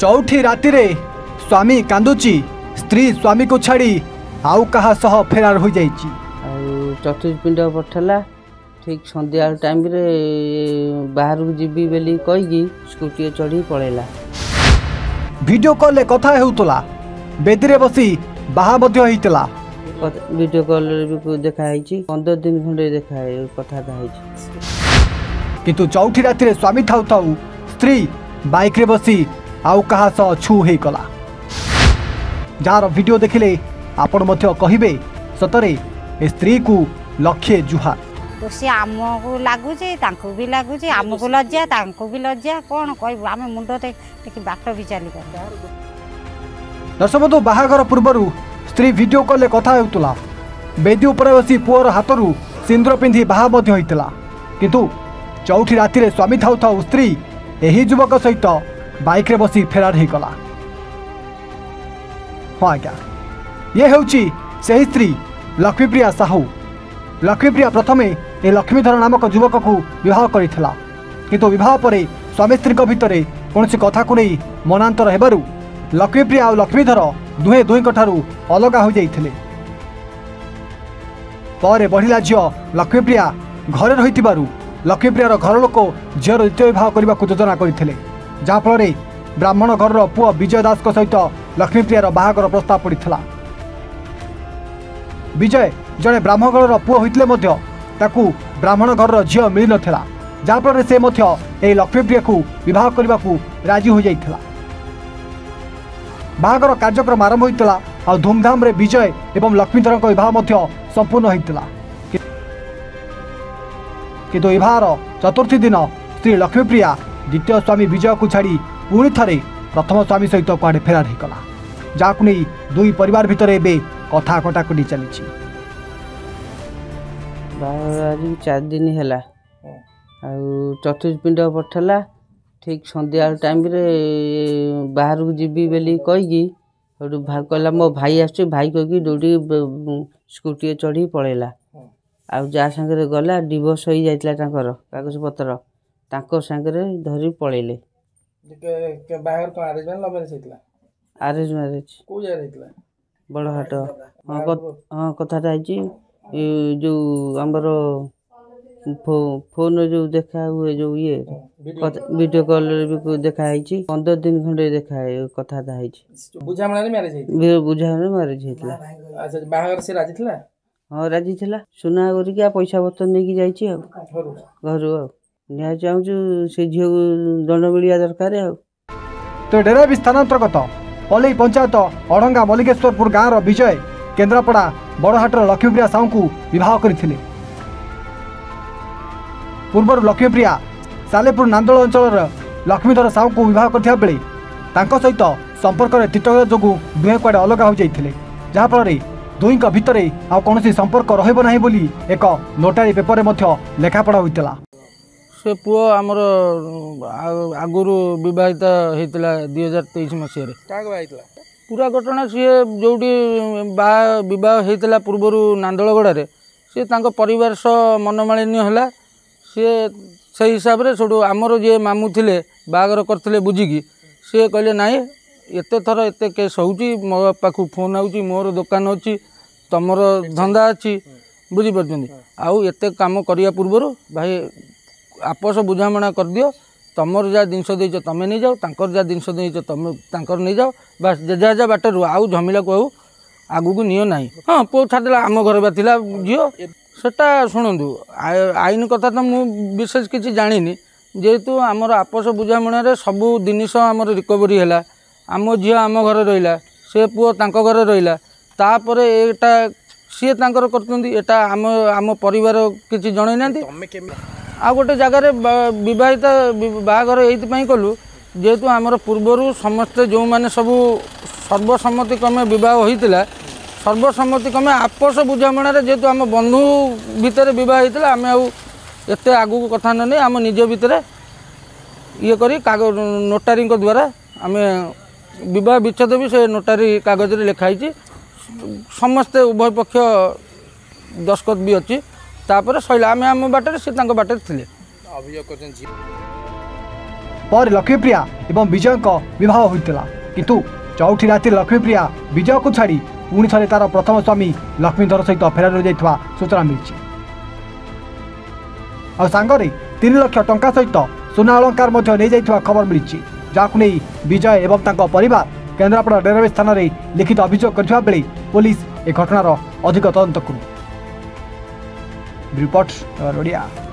चौथी राति रे स्वामी कांदुची स्त्री स्वामी को छाड़ी आउ कहा सह फेरार हो जाई छी। चतुर्पिंड पठला ठीक संध्या टाइम रे बाहर जीबी बेली कहिगी स्कूटी चढ़ी पळेला। वीडियो कॉल कथा हेउतला बेदी रे बसी बाहा बद्ध होइतला। वीडियो कॉल रे देखा है छी 15 दिन घंटे देखा है कथा कहि छी। किंतु चौथी राति रे स्वामी थाउ थाउ स्त्री बाइक रे बसी आउ कहा सह छू हे कला। जार वीडियो देखिले आपण मध्य कहिबे सतरे ए स्त्री को लक्ष्य जुहार। तो से आम को लागु जे तांको भी लागु जे आम को लज्जा तांको भी लज्जा कोन कहब आमे मुंडते कि बाट भी चली कर। दर्शबंधु बाहाघर पूर्वरु स्त्री वीडियो कॉल कथा हेउतला बेदी ऊपर बसी पुअर हाथरू सिंदूर पिंधि बाहा मध्य होइतला। किंतु चौथी राति रे स्वामी थाउ थाउ स्त्री एही युवक सहित बाइक रे बसी फेरार हे कला। हाँ आज्ञा ये हेउची सही स्त्री लक्ष्मीप्रिया साहू। लक्ष्मीप्रिया प्रथमे ए लक्ष्मीधर नामक युवक को विवाह करिथिला। किंतु विवाह परे स्वामी स्त्री भितर कौनसी कथा को नहीं मनांतर हेबारु लक्ष्मीप्रिया और लक्ष्मीधर दुहे दुई कठारू अलग हो जाइथिले। परे बढ़िला झियो लक्ष्मीप्रिया घरे रहिथिबारु लक्ष्मीप्रियार घर लोक झियर द्वितीय विवाह करने को योजना करथिले। जाफल रे ब्राह्मण घर पुआ विजय दास को सहित लक्ष्मीप्रियार बाहाघर प्रस्ताव पड़ता। विजय जड़े ब्राह्मण घर पुआ होते ब्राह्मण घर झील मिल नाला जाफल से लक्ष्मीप्रिया को बहुत करने को राजी हो जाता। बाहाघर कार्यक्रम आरंभ होता और धूमधाम रे विजय एवं लक्ष्मीधर बहुत संपूर्ण होता। किंतु विवाह चतुर्थी दिन श्री लक्ष्मीप्रिया द्वितीय स्वामी विजय को छाड़ी पुणी थे प्रथम स्वामी सहित कड़े फेरार होगा जहाँ नहीं दुई परिवार भितर एवं कथा कटाकटी चली। चार दिन है चतुर्पिंड पठला ठीक संध्या टाइम बाहर को जीबी बेली कहीकि कहला मो भाई आस भाई कहीकि दौड़ी स्कूटी चढ़ी पलैला। आउ जा सागर गला डिवोर्स हो जाता कागज पतर ताको सांगरे धरी पळेले। के बाहर को अरेंजमेंट लव मैरिज हितला अरेंज मैरिज को जा हितला बड़ हाट। हां कथा थाइची जो हमरो फोन जो देखा हुए जो ये वीडियो कॉल रे भी देखा आईची 15 दिन घंटे देखा है कथा थाइची बुझामणा रे मैरिज हितला बुझामणा मैरिज हितला। अच्छा बाहर से राजी थिला। हां राजी थिला सुना गोरी के पैसा बतन लेके जाईची घर घर न्याय चाहूँ से झील दंड मिलवा दरकार। तो डेरा भी स्थानांतर्गत पलई पंचायत अड़ंगा मल्लिकेश्वरपुर गाँव विजय केंद्रापड़ा बड़हाटर लक्ष्मीप्रिया साहू को विवाह करथिले। पूर्वर लक्ष्मीप्रिया सालेपुर नांदोल अंचल लक्ष्मीधर साहू को विवाह करथिया बेले तांको सहित संपर्क में तिटक जोगु दुहें कुआडे अलग हो जाइथिले। जाफल दुईं भितर आउ कोनोसी संपर्क रहइबो नाही बोली एक नोटारी पेपर में लेखापढ़ा होइतला। से पुओ आमर आगुरी बहुत होता 2023 मसीह पूरा घटना सी जो बहुत पूर्वर नांदळगडा सी परिवार सह मनमालिन्य है सी से हिसाब से सब आमर जी मामू थे बागर करते बुझिकी सी कहले नाई एत थर एत केस हो पाखु फोन आर दुकान अच्छी तुमर धंदा अच्छी बुझीपार आउ एत काम करने पूर्वर भाई आपस बुझामणा कर दियो तमर जा जिनस तमें नहीं जाओ तांकर जा जिनस तमें तांकर नहीं जाओ बस जेजा जा बाट रू आउ झमेला को आउ आगुक नियो ना। हाँ पो छाड़ा आम घर बा झीओ सेटा शुणु आईन कथा तो मुझे विशेष किसी जानी जेहेतु आमर आपस बुझामणारे सबू जिनस आमर रिकवरी है आम झी आम घर रहा से पुओ तांको घर रहा तापर एटा सी तांकर करता आम आम परिवार किसी जन आ गोटे जगार बहुत बाहर ये कलु जेहेतु आमर पूर्वर समस्ते जो मैंने सब सर्वसम्मति क्रमे बता सर्वसम्मति क्रमे आपस बुझामणा जेहेतु आम बंधु भितर बहुत आम आते आगू कथा नहीं आम निज भर ये करी नोटारी द्वारा आम बहुत विच्छेद भी से नोटारी कागज में लिखाई समस्ते उभय पक्ष दस्खत भी अच्छी तापर सैला आम बाटर से बाटर थी। पर लक्ष्मीप्रिया एवं विजय बहुत होता किंतु चौथी राति लक्ष्मीप्रिया विजय को छाड़ी पुणी थे तार प्रथम स्वामी लक्ष्मीधर सहित फेरार हो जाता सूचना मिली। आ सांगरे 3 लाख टंका सहित सोना अलंकार नहीं जाता खबर मिली, जहां नहीं विजय एवं तांको परिवार केंद्रापड़ा रेलवे स्थान में लिखित अभियोग करथिबा बेले पुलिस ए घटनार अधिक तदंत करू। रिपोर्ट।